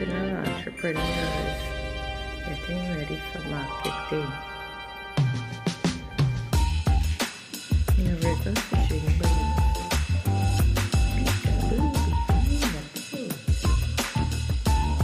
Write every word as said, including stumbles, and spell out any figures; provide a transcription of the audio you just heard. International Entrepreneurs, getting ready for market day.